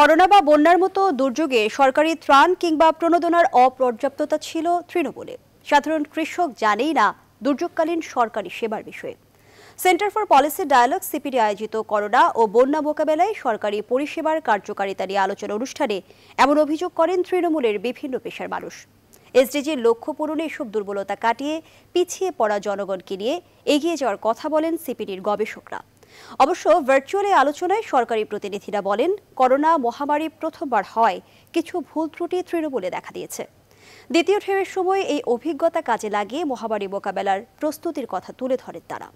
Corona বা বন্যার মতো দুর্যোগে সরকারি ত্রাণ কিংবা প্রণোদনার অপর্যাপ্ততা ছিল তৃণমূলে। সাধারণ কৃষক জানেই না দুর্যোগকালীন সরকারি সেবার বিষয়ে। Centre for policy dialogue CPD আয়োজিত করোনা ও বন্যা মোকাবেলায় সরকারি পরিষেবার কার্যকারিতা নিয়ে আলোচনা অনুষ্ঠানে এমন অভিযোগ করেন তৃণমূলের বিভিন্ন পেশার মানুষ। এসডিজির লক্ষ্য পূরণে এসব দুর্বলতা কাটিয়ে পিছিয়ে পড়া জনগণকে নিয়ে এগিয়ে যাওয়ার কথা বলেন সিপিডির গবেষকরা। অবশ্য ভার্চুয়ালি আলোচনায় সরকারি প্রতিনিধিরা বলেন, করোনা মহামারী প্রথমবার হয় কিছু ভুল ত্রুটি তৃণমূলে দেখা দিয়েছে। দ্বিতীয় ঢেউয়ের সময় এই অভিজ্ঞতা কাজে লাগিয়ে মহামারী মোকাবেলার প্রস্তুতির কথা তুলে ধরেন তারা।